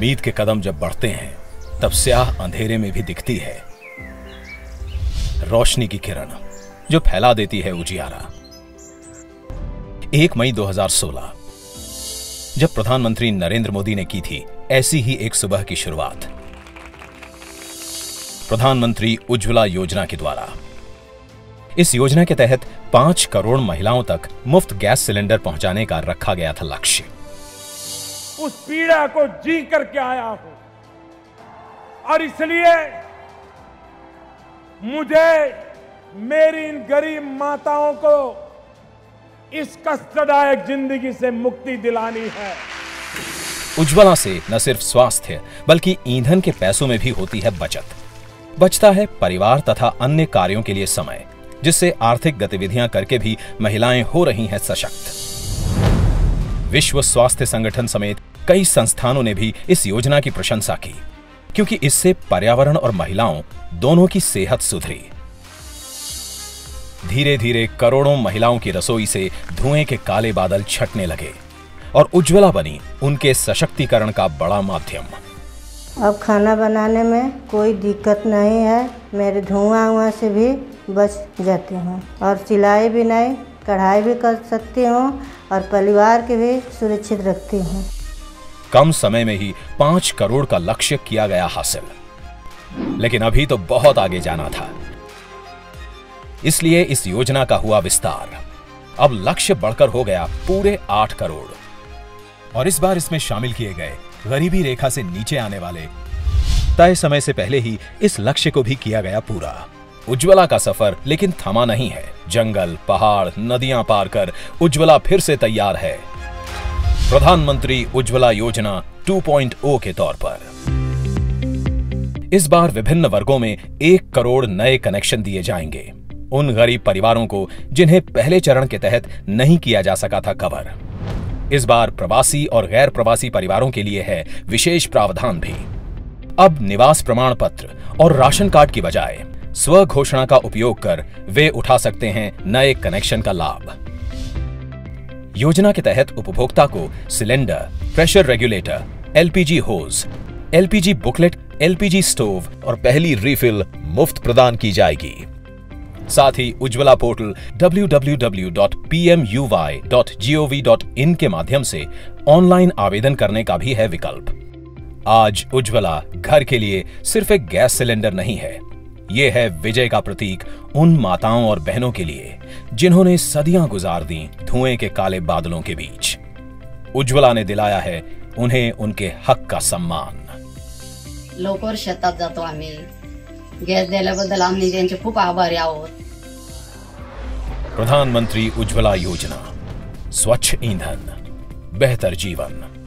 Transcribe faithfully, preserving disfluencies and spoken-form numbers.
उम्मीद के कदम जब बढ़ते हैं तब स्याह अंधेरे में भी दिखती है रोशनी की किरण जो फैला देती है उजियारा। एक मई दो हजार सोलह जब प्रधानमंत्री नरेंद्र मोदी ने की थी ऐसी ही एक सुबह की शुरुआत प्रधानमंत्री उज्ज्वला योजना के द्वारा। इस योजना के तहत पांच करोड़ महिलाओं तक मुफ्त गैस सिलेंडर पहुंचाने का रखा गया था लक्ष्य। उस पीड़ा को जी करके आया हूं और इसलिए मुझे मेरी इन गरीब माताओं को इस कष्टदायक जिंदगी से मुक्ति दिलानी है। उज्ज्वला से न सिर्फ स्वास्थ्य बल्कि ईंधन के पैसों में भी होती है बचत। बचता है परिवार तथा अन्य कार्यों के लिए समय, जिससे आर्थिक गतिविधियां करके भी महिलाएं हो रही हैं सशक्त। विश्व स्वास्थ्य संगठन समेत कई संस्थानों ने भी इस योजना की प्रशंसा की, क्योंकि इससे पर्यावरण और महिलाओं दोनों की सेहत सुधरी। धीरे धीरे करोड़ों महिलाओं की रसोई से धुएं के काले बादल छटने लगे और उज्ज्वला बनी उनके सशक्तिकरण का बड़ा माध्यम। अब खाना बनाने में कोई दिक्कत नहीं है, मेरे धुआं हुआ से भी बच जाती हूँ और सिलाई भी नहीं, कढ़ाई भी कर सकती हूँ और परिवार के भी सुरक्षित रखती हूँ। कम समय में ही पांच करोड़ का लक्ष्य किया गया हासिल, लेकिन अभी तो बहुत आगे जाना था, इसलिए इस योजना का हुआ विस्तार। अब लक्ष्य बढ़कर हो गया पूरे आठ करोड़ और इस बार इसमें शामिल किए गए गरीबी रेखा से नीचे आने वाले। तय समय से पहले ही इस लक्ष्य को भी किया गया पूरा। उज्ज्वला का सफर लेकिन थमा नहीं है। जंगल, पहाड़, नदियां पार कर उज्ज्वला फिर से तैयार है प्रधानमंत्री उज्ज्वला योजना टू पॉइंट ओ के तौर पर। इस बार विभिन्न वर्गों में एक करोड़ नए कनेक्शन दिए जाएंगे उन गरीब परिवारों को जिन्हें पहले चरण के तहत नहीं किया जा सका था कवर। इस बार प्रवासी और गैर प्रवासी परिवारों के लिए है विशेष प्रावधान भी। अब निवास प्रमाण पत्र और राशन कार्ड की बजाय स्व घोषणा का उपयोग कर वे उठा सकते हैं नए कनेक्शन का लाभ। योजना के तहत उपभोक्ता को cylinder, pressure regulator, LPG hose, LPG booklet, LPG stove और पहली रिफिल मुफ्त प्रदान की जाएगी। साथ ही Ujjwala portal W W W dot P M U Y dot G O V dot in के माध्यम से ऑनलाइन आवेदन करने का भी है विकल्प। आज उज्ज्वला घर के लिए सिर्फ एक गैस सिलेंडर नहीं है, यह है विजय का प्रतीक उन माताओं और बहनों के लिए जिन्होंने सदियां गुजार दी धुएं के काले बादलों के बीच। उज्ज्वला ने दिलाया है उन्हें उनके हक का सम्मान। लवकर शेतात जातो आम्ही। गॅस दिल्याबद्दल आम्ही त्यांचे खूप आभारी आहोत। प्रधानमंत्री उज्ज्वला योजना, स्वच्छ ईंधन, बेहतर जीवन।